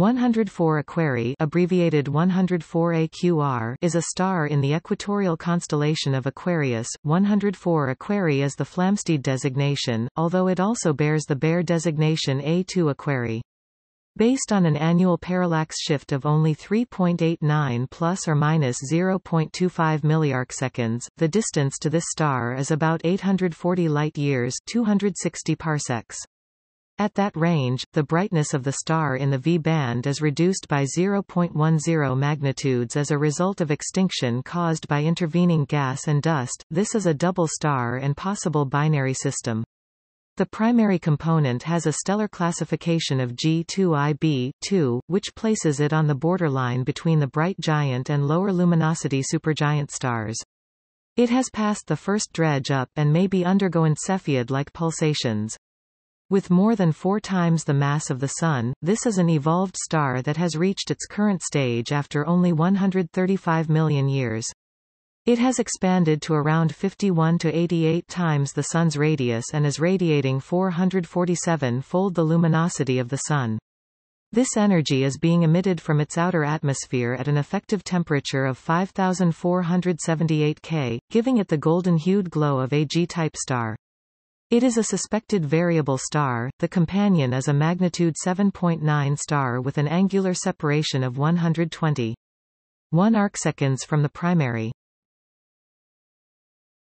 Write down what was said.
104 Aquarii, abbreviated 104 AQR, is a star in the equatorial constellation of Aquarius. 104 Aquarii is the Flamsteed designation, although it also bears the Bayer designation A2 Aquarii. Based on an annual parallax shift of only 3.89 plus or minus 0.25 milliarcseconds, the distance to this star is about 840 light-years, 260 parsecs. At that range, the brightness of the star in the V-band is reduced by 0.10 magnitudes as a result of extinction caused by intervening gas and dust. This is a double star and possible binary system. The primary component has a stellar classification of G2 Ib/II, which places it on the borderline between the bright giant and lower luminosity supergiant stars. It has passed the first dredge-up and may be undergoing Cepheid-like pulsations. With more than 4 times the mass of the Sun, this is an evolved star that has reached its current stage after only 135 million years. It has expanded to around 51 to 88 times the Sun's radius and is radiating 447-fold the luminosity of the Sun. This energy is being emitted from its outer atmosphere at an effective temperature of 5,478 K, giving it the golden-hued glow of a G-type star. It is a suspected variable star. The companion is a magnitude 7.9 star with an angular separation of 120.1 arcseconds from the primary.